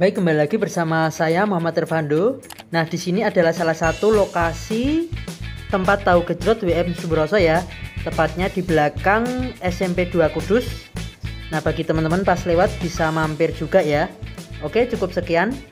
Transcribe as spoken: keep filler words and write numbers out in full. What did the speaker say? Baik, kembali lagi bersama saya Muhammad Ervando. Nah, di sini adalah salah satu lokasi tempat Tahu Gejrot W M Sumber Roso ya, tepatnya di belakang S M P dua Kudus. Nah, bagi teman-teman pas lewat bisa mampir juga ya. Oke, cukup sekian.